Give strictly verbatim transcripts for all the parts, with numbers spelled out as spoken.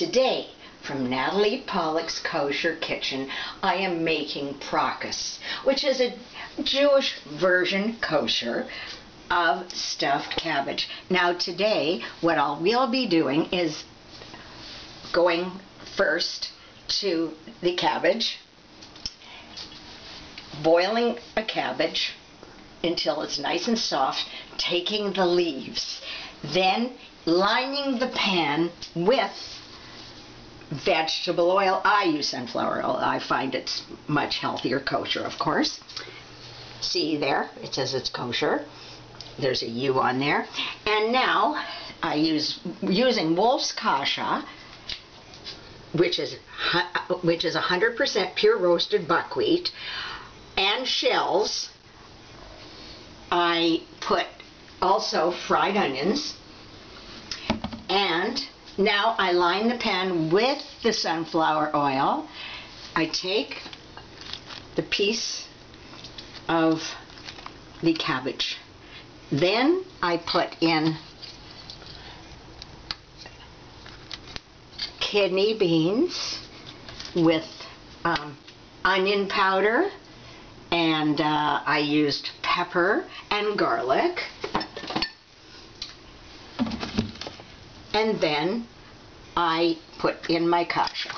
Today, from Natalie Pollock's Kosher Kitchen, I am making prakas, which is a Jewish version, kosher, of stuffed cabbage. Now today, what I'll, we'll be doing is going first to the cabbage, boiling a cabbage until it's nice and soft, taking the leaves, then lining the pan with vegetable oil. I use sunflower oil. I find it's much healthier, kosher, of course. See there, it says it's kosher. There's a U on there. And now I use using Wolff's Kasha, which is which is one hundred percent pure roasted buckwheat and shells. I put also fried onions, and now I line the pan with the sunflower oil. I take the piece of the cabbage. Then I put in kidney beans with um, onion powder, and uh, I used pepper and garlic. And then I put in my kasha.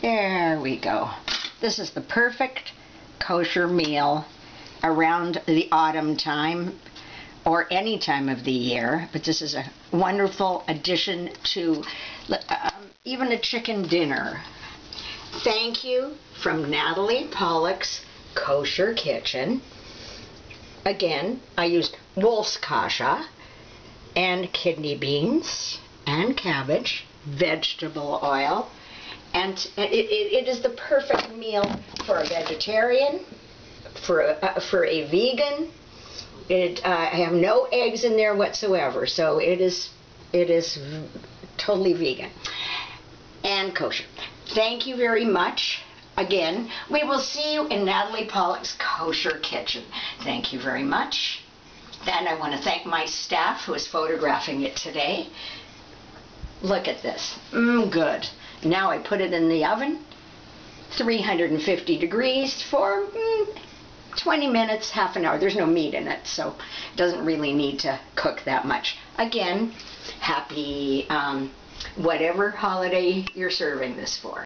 There we go. This is the perfect kosher meal around the autumn time or any time of the year. But this is a wonderful addition to um, even a chicken dinner. Thank you from Natalie Pollock's Kosher Kitchen. Again, I used Wolff's Kasha and kidney beans and cabbage, vegetable oil, and it, it, it is the perfect meal for a vegetarian, for a, uh, for a vegan. It uh, I have no eggs in there whatsoever, so it is it is totally vegan and kosher. Thank you very much. Again, we will see you in Natalie Pollock's Kosher Kitchen. Thank you very much. And I want to thank my staff who is photographing it today. Look at this. Mmm, good. Now I put it in the oven, three hundred fifty degrees for mm, twenty minutes, half an hour. There's no meat in it, so it doesn't really need to cook that much. Again, happy um, whatever holiday you're serving this for.